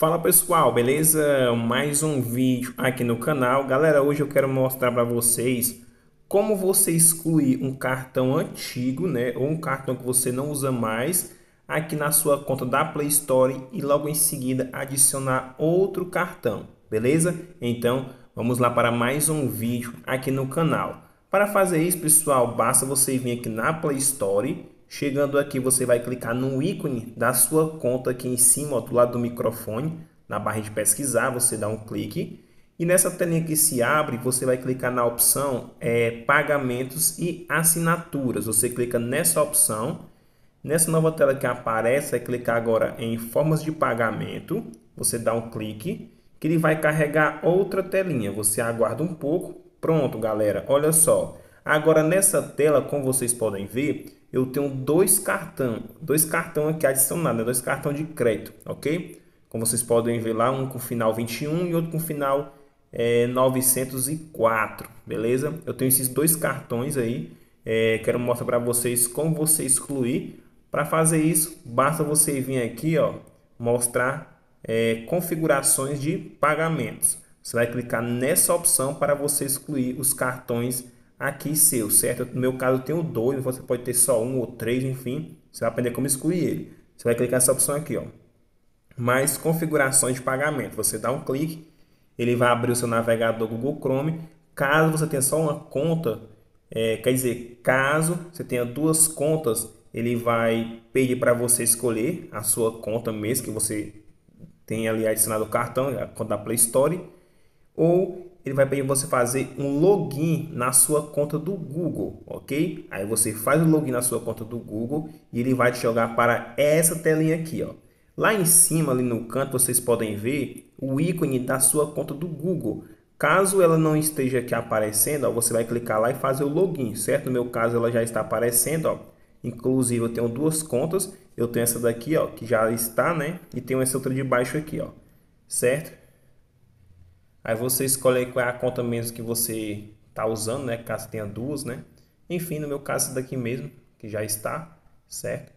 Fala pessoal, beleza? Mais um vídeo aqui no canal. Galera, hoje eu quero mostrar para vocês como você excluir um cartão antigo, né? Ou um cartão que você não usa mais aqui na sua conta da Play Store e logo em seguida adicionar outro cartão, beleza? Então vamos lá para mais um vídeo aqui no canal. Para fazer isso, pessoal, basta você vir aqui na Play Store. Chegando aqui, você vai clicar no ícone da sua conta aqui em cima, ó, do lado do microfone, na barra de pesquisar, você dá um clique. E nessa telinha que se abre, você vai clicar na opção pagamentos e assinaturas. Você clica nessa opção. Nessa nova tela que aparece, vai clicar agora em formas de pagamento. Você dá um clique, que ele vai carregar outra telinha. Você aguarda um pouco. Pronto, galera, olha só. Agora nessa tela, como vocês podem ver, eu tenho dois cartões aqui adicionados, né? Dois cartões de crédito, ok? Como vocês podem ver lá, um com final 21 e outro com final 904, beleza? Eu tenho esses dois cartões aí, quero mostrar para vocês como você excluir. Para fazer isso, basta você vir aqui, ó, mostrar configurações de pagamentos. Você vai clicar nessa opção para você excluir os cartões aqui seu, certo? No meu caso eu tenho dois, você pode ter só um ou três, enfim, você vai aprender como excluir ele. Você vai clicar nessa opção aqui, ó, mais configurações de pagamento. Você dá um clique, ele vai abrir o seu navegador Google Chrome. Caso você tenha só uma conta, caso você tenha duas contas, ele vai pedir para você escolher a sua conta mesmo que você tem ali adicionado o cartão, a conta da Play Store, ou ele vai pedir você fazer um login na sua conta do Google, ok? Aí você faz o login na sua conta do Google e ele vai te jogar para essa telinha aqui, ó. Lá em cima, ali no canto, vocês podem ver o ícone da sua conta do Google. Caso ela não esteja aqui aparecendo, ó, você vai clicar lá e fazer o login, certo? No meu caso, ela já está aparecendo, ó. Inclusive, eu tenho duas contas. Eu tenho essa daqui, ó, que já está, né? E tenho essa outra de baixo aqui, ó, certo? Aí você escolhe qual é a conta mesmo que você está usando, né? Caso tenha duas, né? Enfim, no meu caso, essa daqui mesmo, que já está, certo?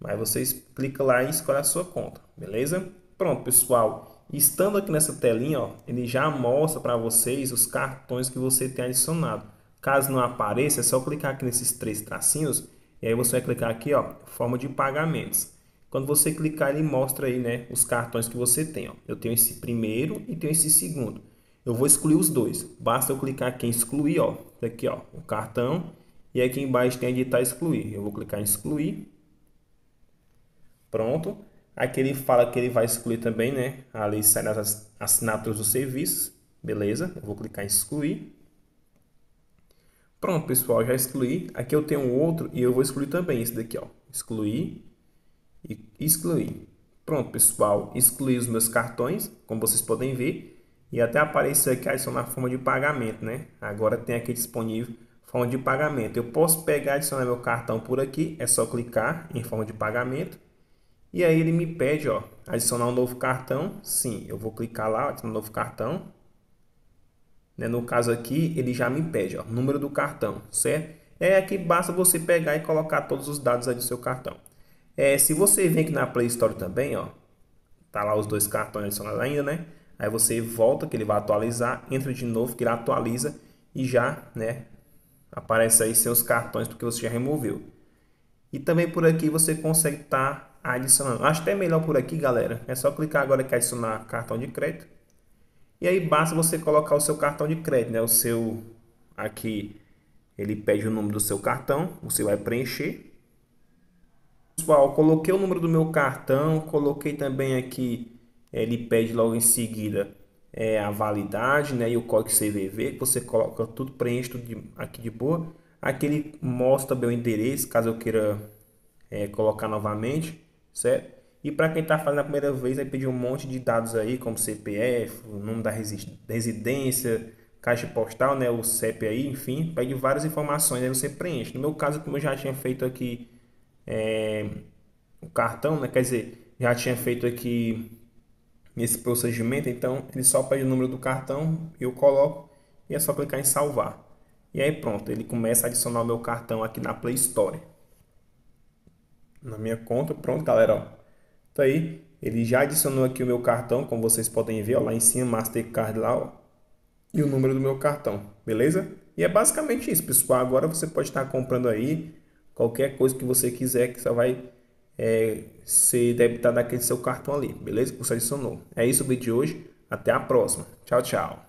Mas você clica lá e escolhe a sua conta, beleza? Pronto, pessoal. Estando aqui nessa telinha, ó, ele já mostra para vocês os cartões que você tem adicionado. Caso não apareça, é só clicar aqui nesses três tracinhos. E aí você vai clicar aqui, ó, forma de pagamentos. Quando você clicar, ele mostra aí, né, os cartões que você tem, ó. Eu tenho esse primeiro e tenho esse segundo. Eu vou excluir os dois. Basta eu clicar aqui em excluir, ó. Aqui, ó, o cartão. E aqui embaixo tem a digitar excluir. Eu vou clicar em excluir. Pronto. Aqui ele fala que ele vai excluir também, né? Ali sai nas assinaturas do serviço. Beleza? Eu vou clicar em excluir. Pronto, pessoal. Já excluí. Aqui eu tenho outro e eu vou excluir também esse daqui, ó. Excluir. E excluir. Pronto, pessoal, excluí os meus cartões, como vocês podem ver, e até apareceu aqui adicionar forma de pagamento, né? Agora tem aqui disponível forma de pagamento. Eu posso pegar e adicionar meu cartão por aqui, é só clicar em forma de pagamento e aí ele me pede, ó, adicionar um novo cartão. Sim, eu vou clicar lá, adicionar um novo cartão, né? No caso aqui ele já me pede, ó, número do cartão, certo? Aqui basta você pegar e colocar todos os dados aí do seu cartão. Se você vem aqui na Play Store também, ó, tá lá os dois cartões adicionados ainda, né? Aí você volta, que ele vai atualizar, entra de novo, que ele atualiza e já, né, aparece aí seus cartões porque você já removeu. E também por aqui você consegue estar adicionando. Acho até melhor por aqui, galera. É só clicar agora que adicionar cartão de crédito. E aí basta você colocar o seu cartão de crédito, né? O seu aqui, ele pede o número do seu cartão, você vai preencher. Pessoal, coloquei o número do meu cartão, coloquei também aqui, ele pede logo em seguida a validade, né, e o código CVV, que você coloca tudo, preenche tudo aqui de boa. Aqui ele mostra também o endereço, caso eu queira colocar novamente, certo? E para quem está fazendo a primeira vez, vai pedir um monte de dados aí, como CPF, o nome da residência, caixa postal, né, o CEP aí, enfim, pede várias informações, aí você preenche. No meu caso, como eu já tinha feito aqui, o cartão, né? Quer dizer, já tinha feito aqui nesse procedimento, então ele só pede o número do cartão, eu coloco e é só clicar em salvar. E aí pronto, ele começa a adicionar o meu cartão aqui na Play Store, na minha conta. Pronto, galera, ó, tá aí. Ele já adicionou aqui o meu cartão, como vocês podem ver, ó, lá em cima, Mastercard lá, ó, e o número do meu cartão, beleza? E é basicamente isso, pessoal. Agora você pode estar comprando aí qualquer coisa que você quiser, que só vai ser debitado daquele seu cartão ali, beleza? Que você adicionou. É isso o vídeo de hoje. Até a próxima. Tchau, tchau.